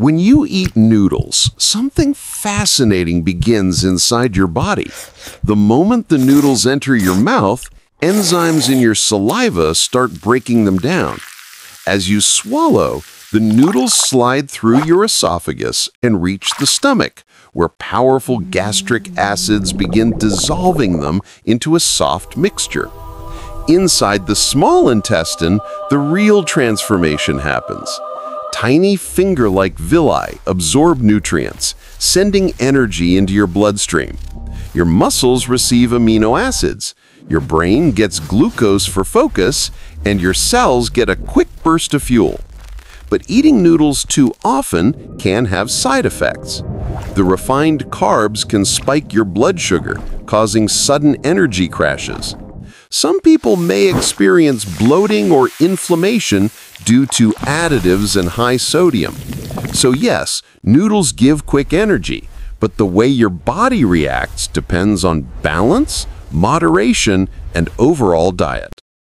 When you eat noodles, something fascinating begins inside your body. The moment the noodles enter your mouth, enzymes in your saliva start breaking them down. As you swallow, the noodles slide through your esophagus and reach the stomach, where powerful gastric acids begin dissolving them into a soft mixture. Inside the small intestine, the real transformation happens. Tiny finger-like villi absorb nutrients, sending energy into your bloodstream. Your muscles receive amino acids, your brain gets glucose for focus, and your cells get a quick burst of fuel. But eating noodles too often can have side effects. The refined carbs can spike your blood sugar, causing sudden energy crashes. Some people may experience bloating or inflammation due to additives and high sodium. So yes, noodles give quick energy, but the way your body reacts depends on balance, moderation, and overall diet.